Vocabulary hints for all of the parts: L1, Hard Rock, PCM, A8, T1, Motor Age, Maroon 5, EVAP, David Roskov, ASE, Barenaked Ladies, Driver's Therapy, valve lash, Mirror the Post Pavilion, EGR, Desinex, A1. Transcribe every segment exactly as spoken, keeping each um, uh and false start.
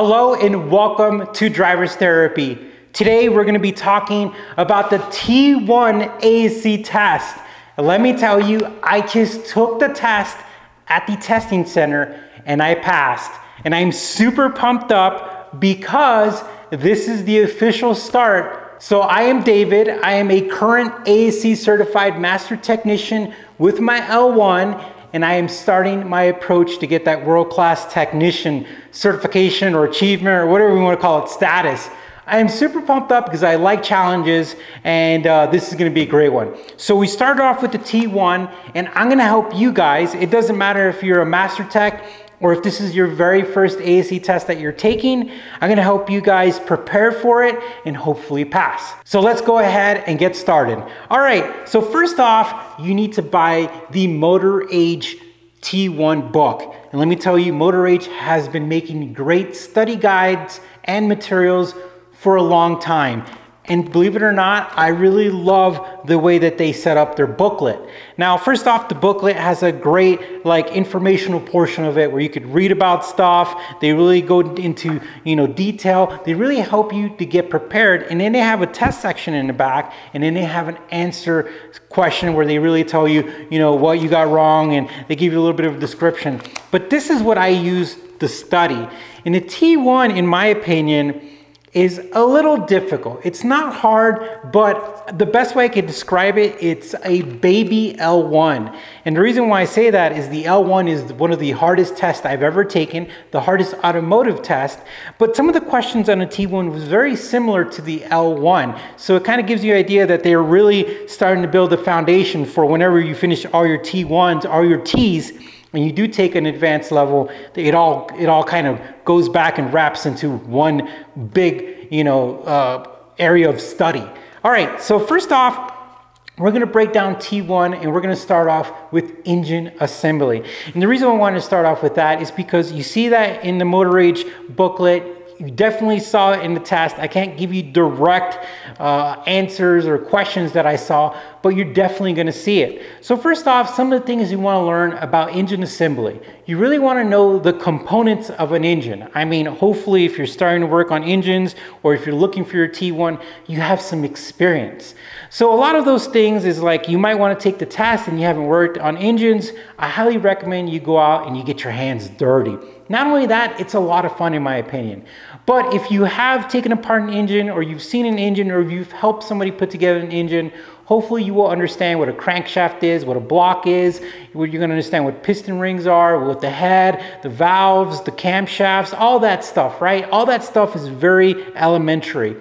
Hello and welcome to Driver's Therapy. Today we're going to be talking about the T one A S E test. And let me tell you, I just took the test at the testing center and I passed. And I'm super pumped up because this is the official start. So I am David. I am a current A S E certified master technician with my L one. And I am starting my approach to get that world-class technician certification or achievement or whatever we want to call it, status. I am super pumped up because I like challenges and uh, this is going to be a great one. So we started off with the T one and I'm going to help you guys. It doesn't matter if you're a master tech or if this is your very first A S E test that you're taking, I'm going to help you guys prepare for it and hopefully pass. So let's go ahead and get started. All right, so first off, you need to buy the Motor Age T one book. And let me tell you, Motor Age has been making great study guides and materials for a long time. And believe it or not, I really love the way that they set up their booklet. Now, first off, the booklet has a great like informational portion of it where you could read about stuff. They really go into, you know, detail. They really help you to get prepared. And then they have a test section in the back, and then they have an answer question where they really tell you, you know, what you got wrong, and they give you a little bit of a description. But this is what I use to study. And the T one, in my opinion, is a little difficult. It's not hard, but the best way I could describe it, it's a baby L one. And the reason why I say that is the L one is one of the hardest tests I've ever taken, the hardest automotive test. But some of the questions on the T one was very similar to the L one. So it kind of gives you an idea that they're really starting to build the foundation for whenever you finish all your T ones, all your Ts, and you do take an advanced level, it all it all kind of goes back and wraps into one big, you know, uh, area of study. All right, so first off, we're gonna break down T one and we're gonna start off with engine assembly. And the reason I wanted to start off with that is because you see that in the Motor Age booklet, you definitely saw it in the test. I can't give you direct uh, answers or questions that I saw, but you're definitely gonna see it. So first off, some of the things you wanna learn about engine assembly. You really wanna know the components of an engine. I mean, hopefully if you're starting to work on engines or if you're looking for your T one, you have some experience. So a lot of those things is like, you might wanna take the test and you haven't worked on engines. I highly recommend you go out and you get your hands dirty. Not only that, it's a lot of fun in my opinion. But if you have taken apart an engine or you've seen an engine or you've helped somebody put together an engine, hopefully you will understand what a crankshaft is, what a block is, you're gonna understand what piston rings are, what the head, the valves, the camshafts, all that stuff, right? All that stuff is very elementary.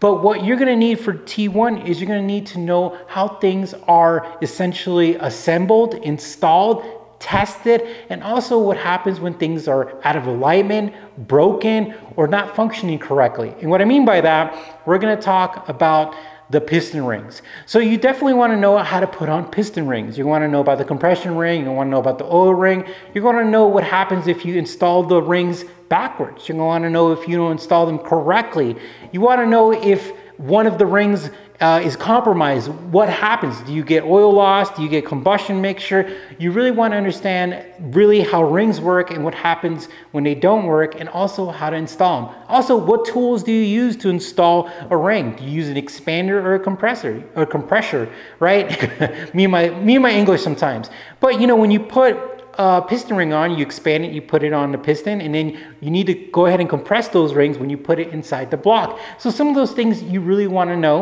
But what you're gonna need for T one is you're gonna need to know how things are essentially assembled, installed, tested, and also what happens when things are out of alignment, broken, or not functioning correctly. And what I mean by that, we're gonna talk about the piston rings. So you definitely wanna know how to put on piston rings. You wanna know about the compression ring, you wanna know about the oil ring, you're gonna know what happens if you install the rings backwards. You're gonna wanna know if you don't install them correctly. You wanna know if one of the rings uh, is compromised. What happens? Do you get oil loss? Do you get combustion mixture? You really want to understand really how rings work and what happens when they don't work, and also how to install them. Also, what tools do you use to install a ring? Do you use an expander or a compressor or compressor, right? me and my me and my English sometimes. But you know, when you put Uh, piston ring on, you expand it, you put it on the piston, and then you need to go ahead and compress those rings when you put it inside the block. So some of those things you really want to know.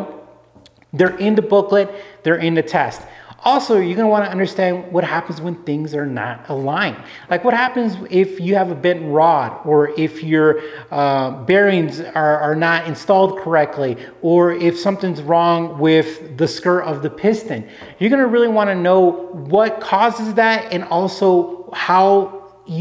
They're in the booklet, they're in the test. Also, you're gonna wanna understand what happens when things are not aligned. Like what happens if you have a bent rod, or if your uh, bearings are, are not installed correctly, or if something's wrong with the skirt of the piston. You're gonna really wanna know what causes that, and also how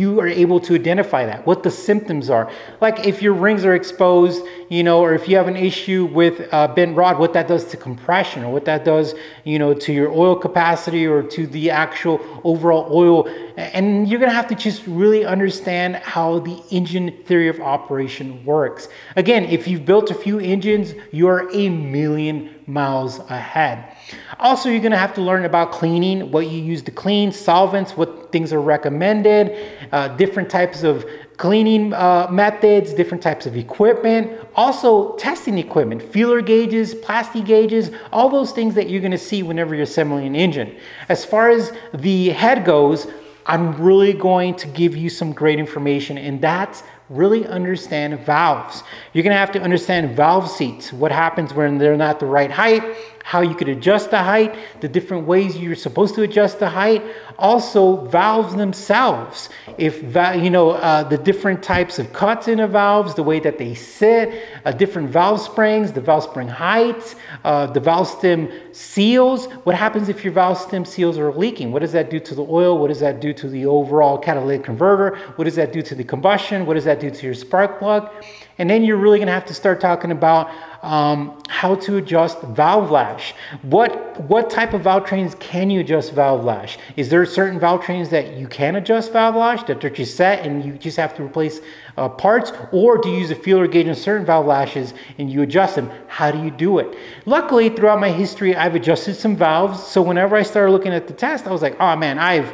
you are able to identify that, what the symptoms are. Like if your rings are exposed, you know, or if you have an issue with a bent rod, what that does to compression, or what that does, you know, to your oil capacity, or to the actual overall oil. And you're gonna have to just really understand how the engine theory of operation works. Again, if you've built a few engines, you're a million miles ahead. Also, you're gonna have to learn about cleaning, what you use to clean, solvents, what things are recommended, uh, different types of cleaning uh, methods, different types of equipment, also testing equipment, feeler gauges, plasti gauges, all those things that you're gonna see whenever you're assembling an engine. As far as the head goes, I'm really going to give you some great information, and that's really understand valves. You're gonna have to understand valve seats, what happens when they're not the right height, how you could adjust the height, the different ways you're supposed to adjust the height. Also, valves themselves. If, you know, uh, the different types of cuts in the valves, the way that they sit, uh, different valve springs, the valve spring heights, uh, the valve stem seals. What happens if your valve stem seals are leaking? What does that do to the oil? What does that do to the overall catalytic converter? What does that do to the combustion? What does that do to your spark plug? And then you're really gonna have to start talking about um, how to adjust valve lash. What, what type of valve trains can you adjust valve lash? Is there certain valve trains that you can adjust valve lash, that they're just set and you just have to replace uh, parts? Or do you use a feeler gauge on certain valve lashes and you adjust them? How do you do it? Luckily, throughout my history, I've adjusted some valves. So whenever I started looking at the test, I was like, oh man, I've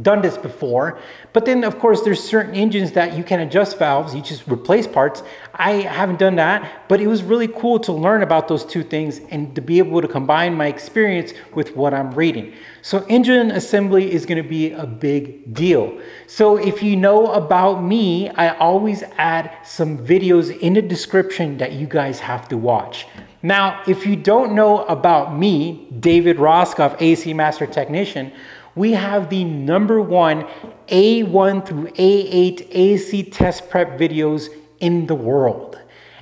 done this before. But then of course there's certain engines that you can adjust valves, you just replace parts. I haven't done that, but it was really cool to learn about those two things and to be able to combine my experience with what I'm reading. So engine assembly is going to be a big deal. So if you know about me, I always add some videos in the description that you guys have to watch. Now, if you don't know about me, David Roskov, A S E Master Technician, we have the number one A one through A eight A S E test prep videos in the world.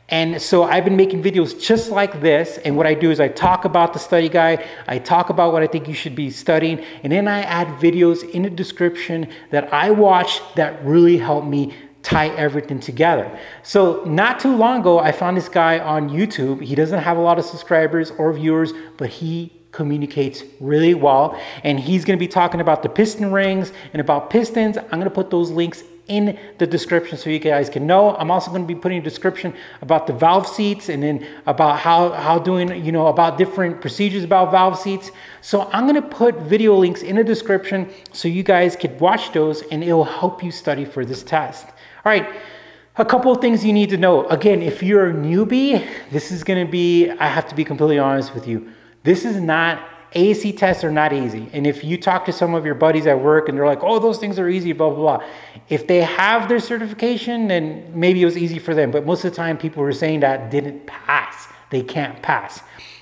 And so I've been making videos just like this. And what I do is I talk about the study guide, I talk about what I think you should be studying, and then I add videos in the description that I watched that really helped me tie everything together. So not too long ago, I found this guy on YouTube. He doesn't have a lot of subscribers or viewers, but he communicates really well, and he's going to be talking about the piston rings and about pistons. I'm going to put those links in the description so you guys can know. I'm also going to be putting a description about the valve seats, and then about how how doing, you know, about different procedures about valve seats. So I'm going to put video links in the description so you guys could watch those, and it will help you study for this test. All right. A couple of things you need to know. Again, if you're a newbie, this is going to be, I have to be completely honest with you, this is not, A S E tests are not easy. And if you talk to some of your buddies at work and they're like, oh, those things are easy, blah, blah, blah. If they have their certification, then maybe it was easy for them. But most of the time, people were saying that didn't pass. They can't pass.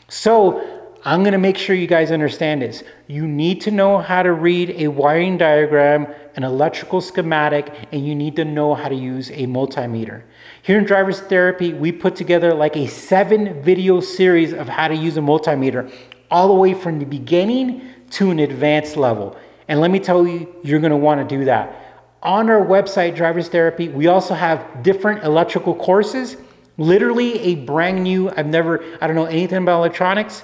So I'm gonna make sure you guys understand this. You need to know how to read a wiring diagram, an electrical schematic, and you need to know how to use a multimeter. Here in Driver's Therapy, we put together like a seven video series of how to use a multimeter, all the way from the beginning to an advanced level. And let me tell you, you're gonna wanna do that. On our website, Driver's Therapy, we also have different electrical courses, literally a brand new, I've never, I don't know anything about electronics,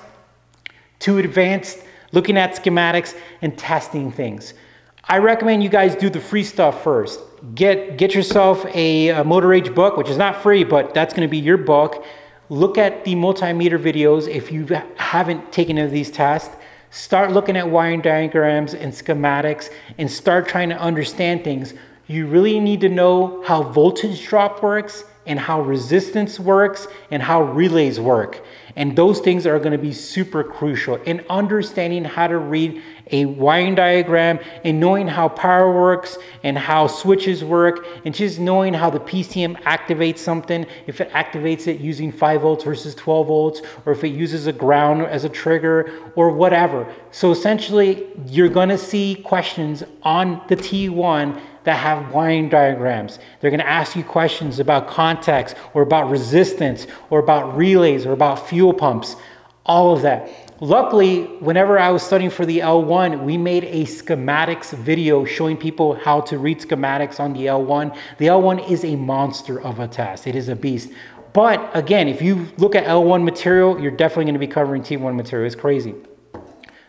to advanced, looking at schematics and testing things. I recommend you guys do the free stuff first. Get, get yourself a, a Motor Age book, which is not free, but that's gonna be your book. Look at the multimeter videos if you haven't taken any of these tests. Start looking at wiring diagrams and schematics and start trying to understand things. You really need to know how voltage drop works, and how resistance works, and how relays work. And those things are gonna be super crucial in understanding how to read a wiring diagram and knowing how power works and how switches work, and just knowing how the P C M activates something, if it activates it using five volts versus twelve volts, or if it uses a ground as a trigger or whatever. So essentially, you're gonna see questions on the T one that have wiring diagrams. They're gonna ask you questions about contacts, or about resistance, or about relays, or about fuel pumps, all of that. Luckily, whenever I was studying for the L one, we made a schematics video showing people how to read schematics on the L one. The L one is a monster of a test. It is a beast. But again, if you look at L one material, you're definitely gonna be covering T one material. It's crazy.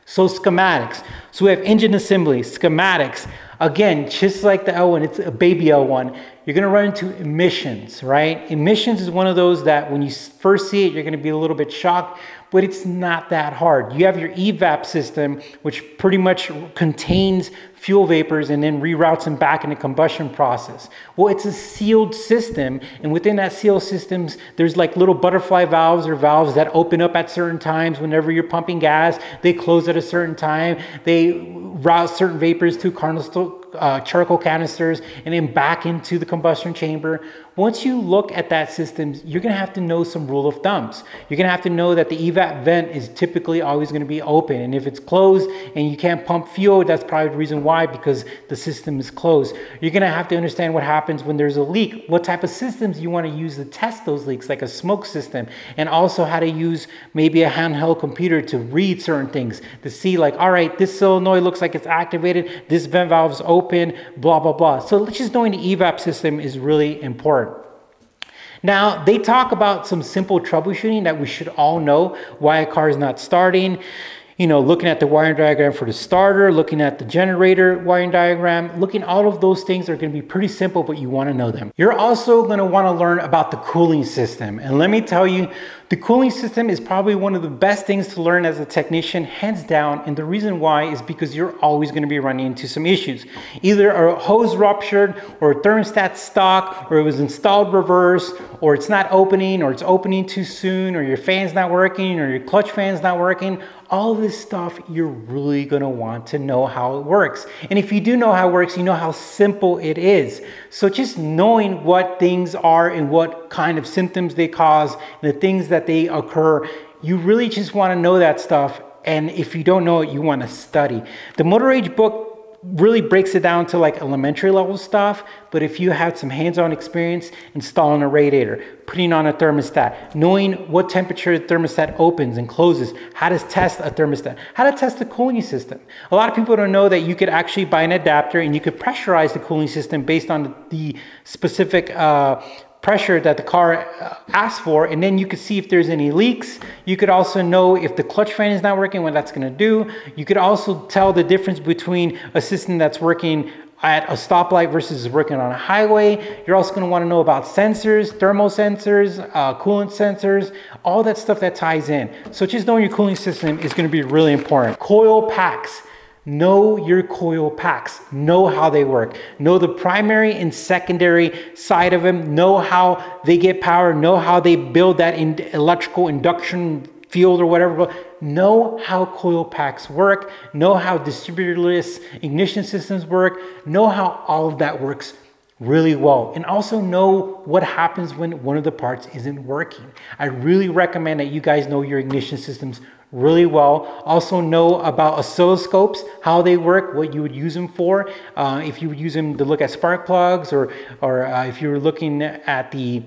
So schematics. So we have engine assembly, schematics. Again, just like the L one, it's a baby L one. you're going to run into emissions, right? Emissions is one of those that when you first see it, you're going to be a little bit shocked, but it's not that hard. You have your E VAP system, which pretty much contains fuel vapors and then reroutes them back in the combustion process. Well, it's a sealed system, and within that sealed systems, there's like little butterfly valves or valves that open up at certain times whenever you're pumping gas. They close at a certain time. They route certain vapors through carnal Uh, charcoal canisters and then back into the combustion chamber. Once you look at that system, you're going to have to know some rule of thumbs. You're going to have to know that the E VAP vent is typically always going to be open. And if it's closed and you can't pump fuel, that's probably the reason why, because the system is closed. You're going to have to understand what happens when there's a leak, what type of systems you want to use to test those leaks, like a smoke system, and also how to use maybe a handheld computer to read certain things, to see like, all right, this solenoid looks like it's activated, this vent valve is open, Open, blah, blah, blah. So just knowing the E VAP system is really important. Now, they talk about some simple troubleshooting that we should all know, why a car is not starting, you know, looking at the wiring diagram for the starter, looking at the generator wiring diagram, looking, all of those things are going to be pretty simple, but you want to know them. You're also going to want to learn about the cooling system. And let me tell you, the cooling system is probably one of the best things to learn as a technician, hands down. And the reason why is because you're always going to be running into some issues. Either a hose ruptured, or a thermostat stuck, or it was installed reverse, or it's not opening, or it's opening too soon, or your fan's not working, or your clutch fan's not working. All this stuff, you're really gonna want to know how it works. And if you do know how it works, you know how simple it is. So just knowing what things are and what kind of symptoms they cause, and the things that they occur, you really just wanna know that stuff. And if you don't know it, you wanna study. The Motor Age book really breaks it down to like elementary level stuff, but if you have some hands-on experience installing a radiator, putting on a thermostat, knowing what temperature the thermostat opens and closes, how to test a thermostat, how to test the cooling system. A lot of people don't know that you could actually buy an adapter and you could pressurize the cooling system based on the specific uh, pressure that the car asks for, and then you could see if there's any leaks. You could also know if the clutch fan is not working, what that's gonna do. You could also tell the difference between a system that's working at a stoplight versus working on a highway. You're also gonna wanna know about sensors, thermal sensors, uh, coolant sensors, all that stuff that ties in. So just knowing your cooling system is gonna be really important. Coil packs. Know your coil packs, know how they work, know the primary and secondary side of them, know how they get power, know how they build that in electrical induction field or whatever. Know how coil packs work, know how distributorless ignition systems work, know how all of that works really well, and also know what happens when one of the parts isn't working. I really recommend that you guys know your ignition systems really well. Also know about oscilloscopes, how they work, what you would use them for. Uh, if you would use them to look at spark plugs, or, or uh, if you were looking at the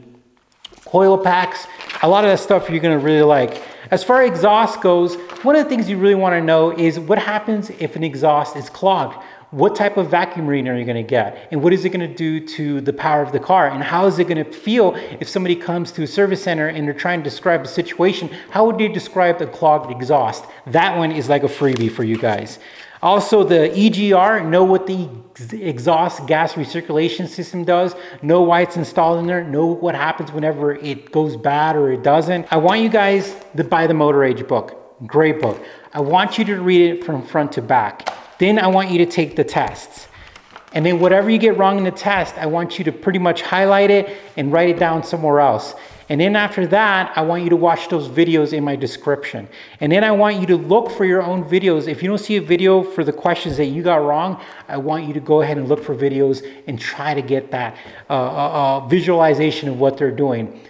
coil packs, a lot of that stuff you're gonna really like. As far as exhaust goes, one of the things you really wanna know is what happens if an exhaust is clogged. What type of vacuum reading are you going to get? And what is it going to do to the power of the car? And how is it going to feel if somebody comes to a service center and they're trying to describe a situation? How would they describe a clogged exhaust? That one is like a freebie for you guys. Also, the E G R, know what the exhaust gas recirculation system does, know why it's installed in there, know what happens whenever it goes bad or it doesn't. I want you guys to buy the Motor Age book. Great book. I want you to read it from front to back. Then I want you to take the tests. And then whatever you get wrong in the test, I want you to pretty much highlight it and write it down somewhere else. And then after that, I want you to watch those videos in my description. And then I want you to look for your own videos. If you don't see a video for the questions that you got wrong, I want you to go ahead and look for videos and try to get that uh, uh, uh, visualization of what they're doing.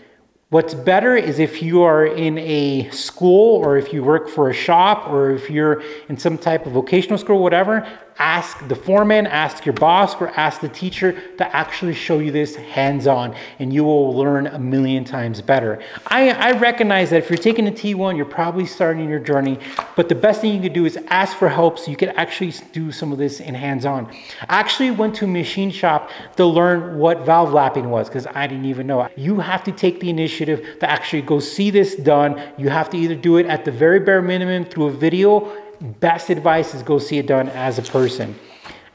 What's better is if you are in a school, or if you work for a shop, or if you're in some type of vocational school, whatever, ask the foreman, ask your boss, or ask the teacher to actually show you this hands-on, and you will learn a million times better. I, I recognize that if you're taking a T one, you're probably starting your journey, but the best thing you can do is ask for help so you can actually do some of this in hands-on. I actually went to a machine shop to learn what valve lapping was, because I didn't even know. You have to take the initiative to actually go see this done. You have to either do it at the very bare minimum through a video. Best advice is go see it done as a person.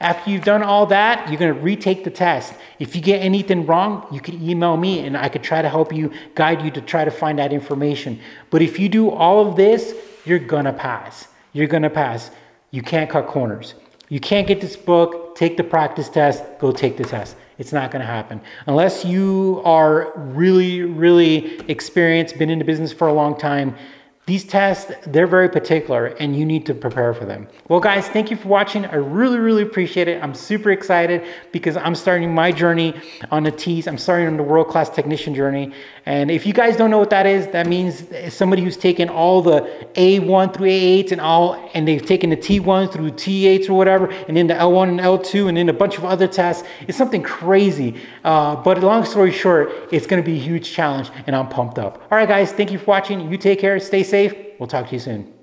After you've done all that, you're gonna retake the test. If you get anything wrong, you can email me and I could try to help you, guide you to try to find that information. But if you do all of this, you're gonna pass. You're gonna pass. You can't cut corners. You can't get this book, take the practice test, go take the test. It's not gonna happen. Unless you are really, really experienced, been in the business for a long time, these tests, they're very particular and you need to prepare for them. Well guys, thank you for watching. I really, really appreciate it. I'm super excited because I'm starting my journey on the T's. I'm starting on the world-class technician journey. And if you guys don't know what that is, that means somebody who's taken all the A one through A eights and all, and they've taken the T one through T eights or whatever, and then the L one and L two, and then a bunch of other tests. It's something crazy. Uh, but long story short, it's gonna be a huge challenge and I'm pumped up. All right guys, thank you for watching. You take care, stay safe. We'll talk to you soon.